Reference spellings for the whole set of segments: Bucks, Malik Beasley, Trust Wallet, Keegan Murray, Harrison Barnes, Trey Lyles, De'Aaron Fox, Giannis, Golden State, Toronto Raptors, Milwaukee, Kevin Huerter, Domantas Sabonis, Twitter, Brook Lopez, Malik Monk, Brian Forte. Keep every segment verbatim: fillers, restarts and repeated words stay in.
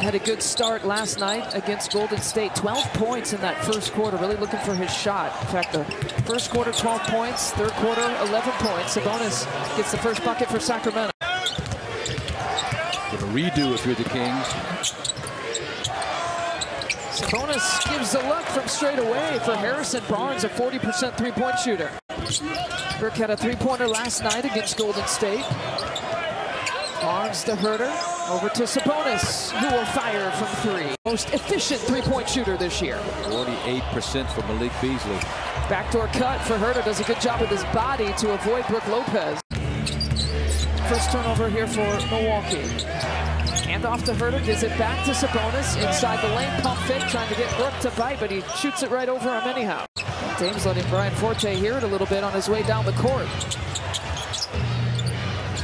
had a good start last night against Golden State. twelve points in that first quarter, really looking for his shot. In fact, the first quarter, twelve points. Third quarter, eleven points. Sabonis gets the first bucket for Sacramento. Get a redo if you're the Kings. Sabonis gives the look from straight away for Harrison Barnes, a forty percent three-point shooter. Burke had a three-pointer last night against Golden State. Barnes to Huerter, over to Sabonis, who will fire from three. Most efficient three-point shooter this year. forty-eight percent for Malik Beasley. Backdoor cut for Huerter, does a good job with his body to avoid Brook Lopez. First turnover here for Milwaukee. Hand off to Huerter, gives it back to Sabonis, inside the lane, pump fake, trying to get Brook to bite, but he shoots it right over him anyhow. Dame's letting Brian Forte hear it a little bit on his way down the court.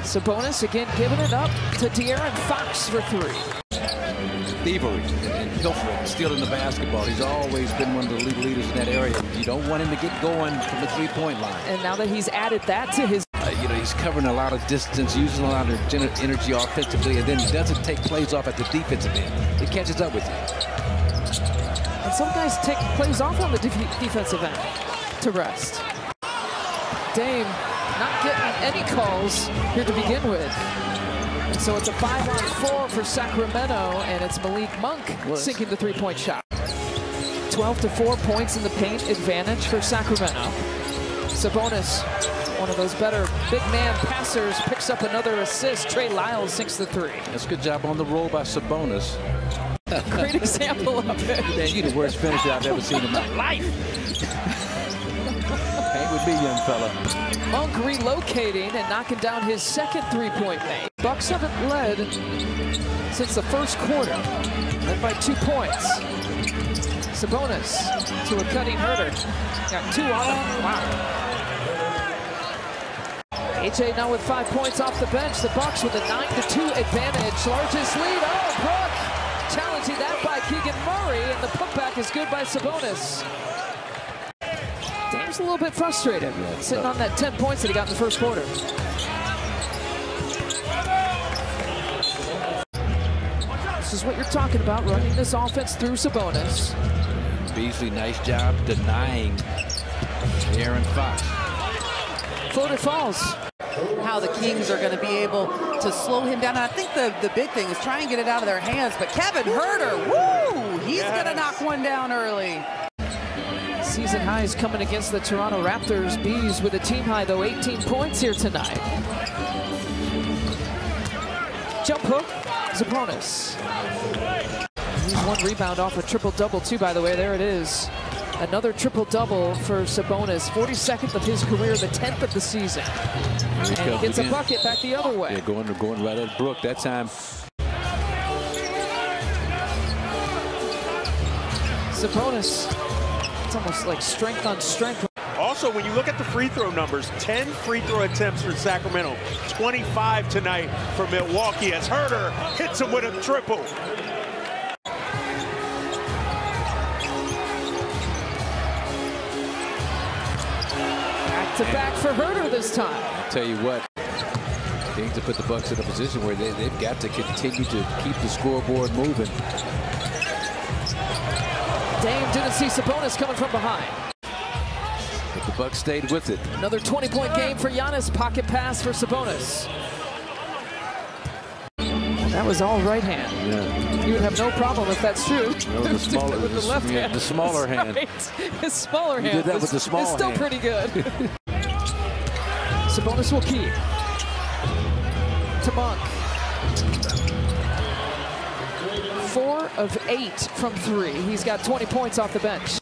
Sabonis again giving it up to De'Aaron Fox for three. Thievery and pilfering, stealing the basketball. He's always been one of the league leaders in that area. You don't want him to get going from the three-point line. And now that he's added that to his... Uh, you know, he's covering a lot of distance, using a lot of energy offensively, and then doesn't take plays off at the defensive end. It catches up with you. And some guys take plays off on the de defensive end to rest. Dame... not getting any calls here to begin with. And so it's a five on four for Sacramento, and it's Malik Monk sinking the three-point shot. twelve to four points in the paint advantage for Sacramento. Sabonis, one of those better big man passers, picks up another assist. Trey Lyles sinks the three. That's a good job on the roll by Sabonis. Great example of it. Man, you're the worst finisher I've ever seen in my life. Be young fella. Monk relocating and knocking down his second three-point made. Bucks haven't led since the first quarter. Led by two points. Sabonis to a cutting Huerter. Got two on him. Wow. A J now with five points off the bench. The Bucks with a nine to two advantage. Largest lead. Oh, Brook challenging that by Keegan Murray, and the putback is good by Sabonis. Dame's a little bit frustrated, yeah, sitting tough on that ten points that he got in the first quarter. This is what you're talking about, running this offense through Sabonis. Beasley, nice job denying De'Aaron Fox. Floater falls. How the Kings are going to be able to slow him down. And I think the, the big thing is try and get it out of their hands. But Kevin Huerter, woo! He's yes. going to knock one down early. Season highs coming against the Toronto Raptors. Bees with a team high, though, eighteen points here tonight. Jump hook, Sabonis. He's one rebound off a triple-double, too, by the way. There it is. Another triple-double for Sabonis. forty-second of his career, the tenth of the season. He and he gets again. a bucket back the other way. Yeah, going, going right at Brook that time. Sabonis. It's almost like strength on strength. Also, when you look at the free throw numbers, ten free throw attempts for Sacramento, twenty-five tonight for Milwaukee as Huerter hits him with a triple. Back to back for Huerter this time. I'll tell you what, Kings have put the Bucks in a position where they, they've got to continue to keep the scoreboard moving. Dame didn't see Sabonis coming from behind. But the Bucks stayed with it. Another twenty-point game for Giannis. Pocket pass for Sabonis. That was all right hand. Yeah. You would have no problem if that's true. No, the smaller, with the left yeah, hand. The smaller hand. Right. His smaller you hand. Did that was, with the small It's still hand. Pretty good. Sabonis will keep. To Monk. Four of eight from three. He's got twenty points off the bench.